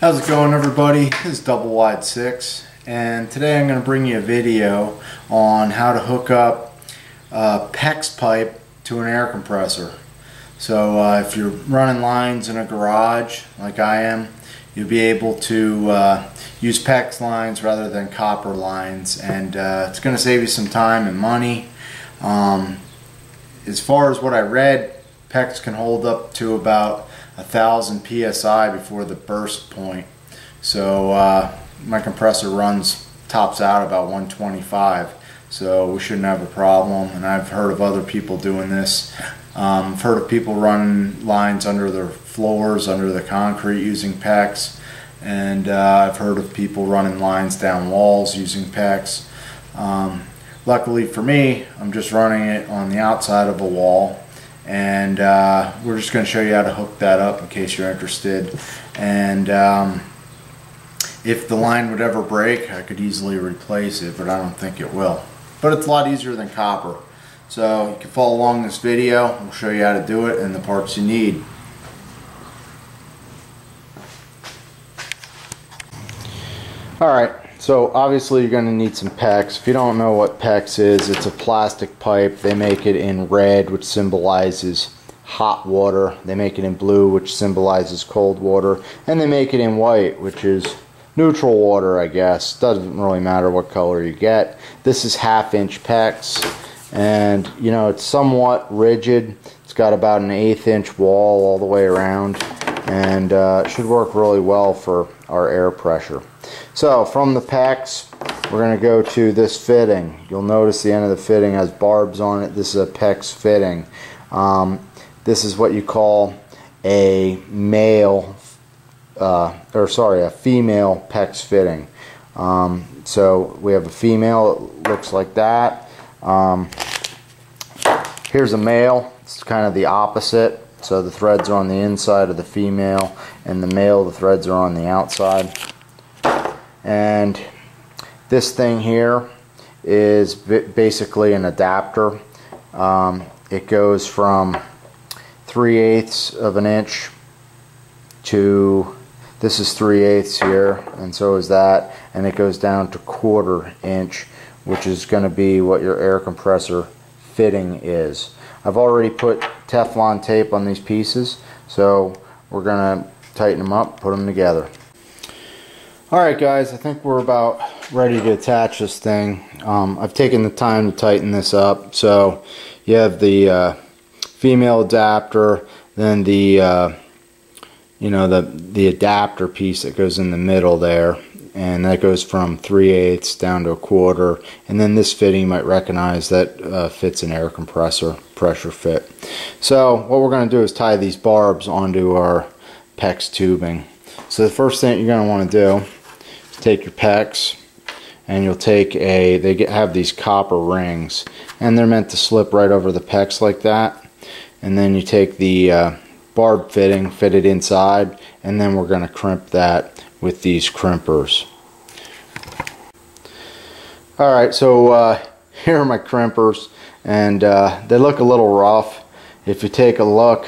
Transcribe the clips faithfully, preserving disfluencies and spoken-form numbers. How's it going, everybody? This is Doublewide six, and today I'm going to bring you a video on how to hook up a PEX pipe to an air compressor. So uh, if you're running lines in a garage like I am, you'll be able to uh, use PEX lines rather than copper lines, and uh, it's going to save you some time and money. Um, as far as what I read, PEX can hold up to about a thousand P S I before the burst point. So uh, my compressor runs tops out about one twenty-five, so we shouldn't have a problem. And I've heard of other people doing this. Um, I've heard of people running lines under their floors, under the concrete, using PEX, and uh, I've heard of people running lines down walls using PEX. Um, luckily for me, I'm just running it on the outside of a wall, and uh, we're just going to show you how to hook that up in case you're interested. And um, if the line would ever break, I could easily replace it, but I don't think it will. But it's a lot easier than copper. So you can follow along this video. We'll show you how to do it and the parts you need. Alright, so obviously you're going to need some PEX. If you don't know what PEX is, it's a plastic pipe. They make it in red, which symbolizes hot water. They make it in blue, which symbolizes cold water. And they make it in white, which is neutral water, I guess. Doesn't really matter what color you get. This is half-inch PEX. And, you know, it's somewhat rigid. It's got about an eighth-inch wall all the way around. And uh, it should work really well for our air pressure. So from the PEX, we're going to go to this fitting. You'll notice the end of the fitting has barbs on it. This is a PEX fitting. Um, this is what you call a male, uh, or sorry, a female PEX fitting. Um, so we have a female. It looks like that. Um, here's a male. It's kind of the opposite. So the threads are on the inside of the female, and the male, the threads are on the outside. And this thing here is basically an adapter. Um, it goes from three eighths of an inch to, this is three eighths here, and so is that, and it goes down to quarter inch, which is going to be what your air compressor fitting is. I've already put Teflon tape on these pieces, so we're going to tighten them up, put them together. Alright guys, I think we're about ready to attach this thing. Um, I've taken the time to tighten this up. So you have the uh, female adapter, then the uh, you know the the adapter piece that goes in the middle there, and that goes from three eighths down to a quarter, and then this fitting you might recognize that uh, fits an air compressor pressure fit. So what we're going to do is tie these barbs onto our PEX tubing. So the first thing you're going to want to do, take your PEX, and you'll take a, they get, have these copper rings, and they're meant to slip right over the PEX like that. And then you take the uh, barb fitting, fit it inside, and then we're going to crimp that with these crimpers. Alright, so uh, here are my crimpers, and uh, they look a little rough. If you take a look,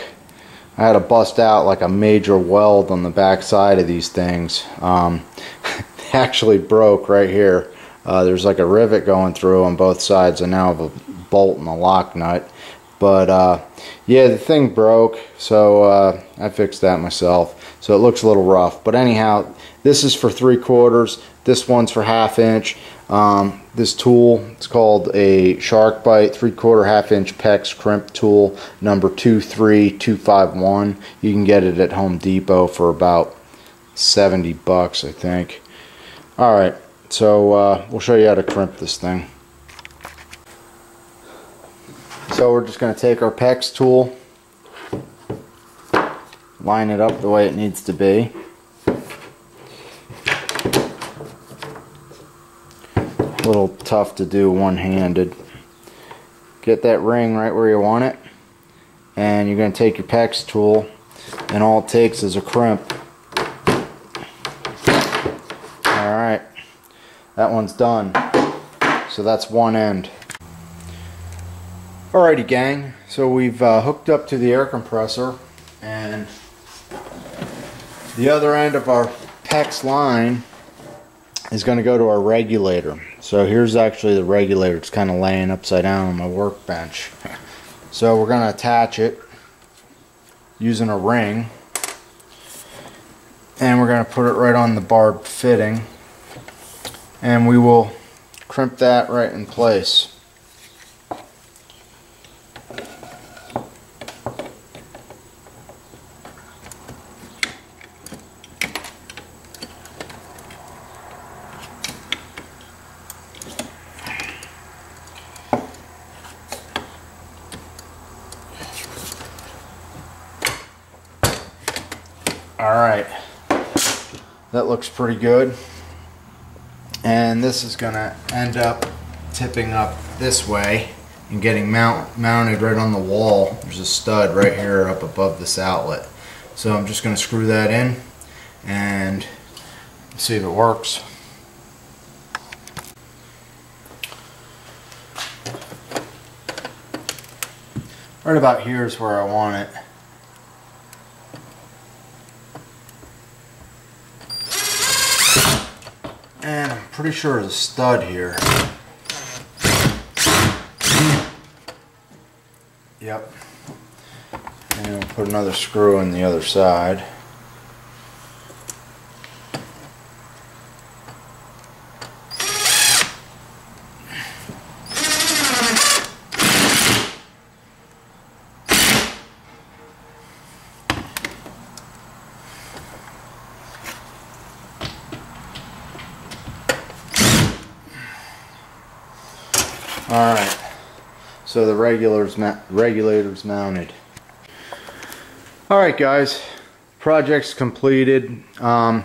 I had to bust out like a major weld on the back side of these things. Um, they actually broke right here. Uh, there's like a rivet going through on both sides, and now I have a bolt and a lock nut. But uh, yeah, the thing broke, so uh, I fixed that myself. So it looks a little rough. But anyhow, this is for three quarters. This one's for half inch. Um, this tool, it's called a Shark Bite three quarter half inch PEX crimp tool, number two three two five one. You can get it at Home Depot for about seventy bucks, I think. Alright, so uh, we'll show you how to crimp this thing. So we're just going to take our PEX tool, line it up the way it needs to be. A little tough to do one-handed. Get that ring right where you want it, and you're going to take your PEX tool, and all it takes is a crimp. Alright, that one's done. So that's one end. Alrighty gang, so we've uh, hooked up to the air compressor, and the other end of our PEX line is going to go to our regulator. So here's actually the regulator. It's kind of laying upside down on my workbench. So we're going to attach it using a ring, and we're going to put it right on the barb fitting, and we will crimp that right in place. Alright, that looks pretty good, and this is going to end up tipping up this way and getting mount, mounted right on the wall. There's a stud right here up above this outlet. So I'm just going to screw that in and see if it works. Right about here is where I want it. And I'm pretty sure there's a stud here. Yep. And we'll put another screw in the other side. Alright, so the regular's regulator's mounted. Alright guys, project's completed. Um, I'm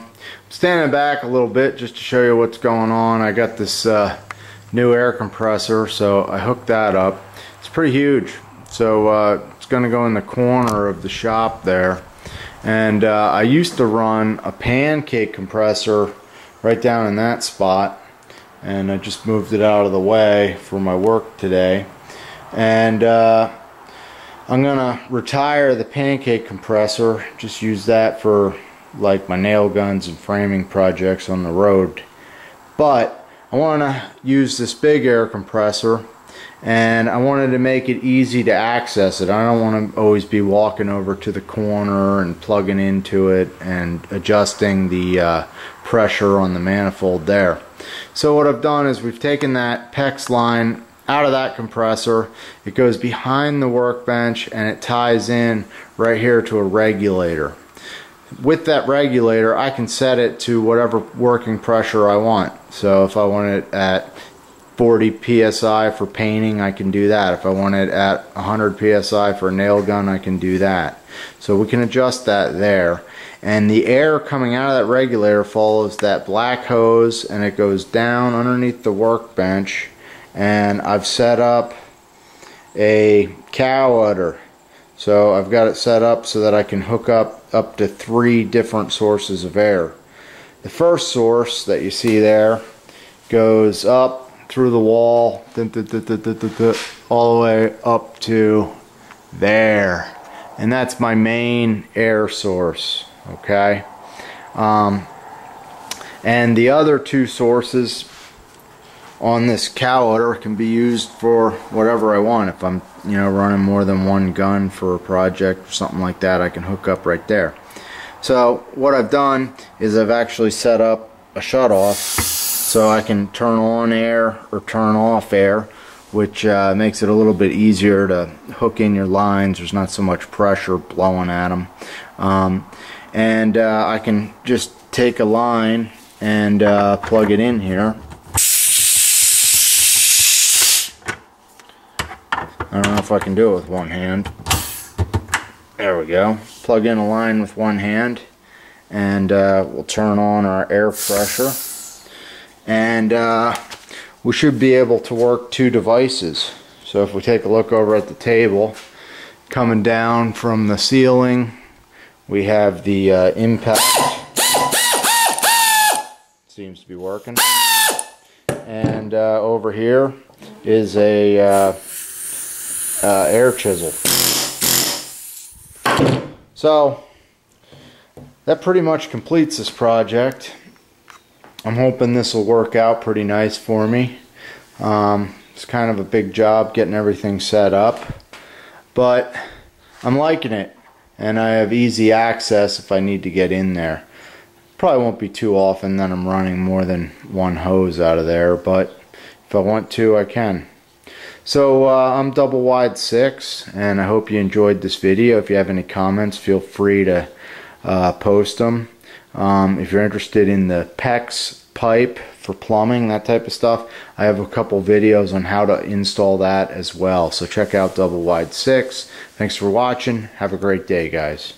standing back a little bit just to show you what's going on. I got this uh, new air compressor, so I hooked that up. It's pretty huge, so uh, it's going to go in the corner of the shop there. And uh, I used to run a pancake compressor right down in that spot, and I just moved it out of the way for my work today. And uh, I'm gonna retire the pancake compressor, just use that for like my nail guns and framing projects on the road. But I want to use this big air compressor, and I wanted to make it easy to access it. I don't want to always be walking over to the corner and plugging into it and adjusting the uh, pressure on the manifold there. So what I've done is we've taken that PEX line out of that compressor. It goes behind the workbench and it ties in right here to a regulator. With that regulator, I can set it to whatever working pressure I want. So if I want it at forty P S I for painting, I can do that. If I want it at one hundred P S I for a nail gun, I can do that. So we can adjust that there. And the air coming out of that regulator follows that black hose, and it goes down underneath the workbench. And I've set up a cow udder, so I've got it set up so that I can hook up up to three different sources of air. The first source that you see there goes up through the wall all the way up to there, and that's my main air source. Okay, um, and the other two sources on this cow udder can be used for whatever I want. If I'm, you know, running more than one gun for a project or something like that, I can hook up right there. So what I've done is I've actually set up a shutoff so I can turn on air or turn off air, which uh, makes it a little bit easier to hook in your lines. There's not so much pressure blowing at them. Um, and uh, I can just take a line and uh, plug it in here. I don't know if I can do it with one hand. There we go. Plug in a line with one hand, and uh, we'll turn on our air pressure, and uh, we should be able to work two devices. So if we take a look over at the table, coming down from the ceiling, we have the uh, impact. Seems to be working. And uh, over here is a uh, uh, air chisel. So that pretty much completes this project. I'm hoping this will work out pretty nice for me. Um, it's kind of a big job getting everything set up, but I'm liking it, and I have easy access if I need to get in there. Probably won't be too often that I'm running more than one hose out of there, but if I want to, I can. So uh, I'm Doublewide six, and I hope you enjoyed this video. If you have any comments, feel free to uh, post them. Um, if you're interested in the PEX pipe for plumbing, that type of stuff, I have a couple videos on how to install that as well. So check out Doublewide six. Thanks for watching. Have a great day, guys.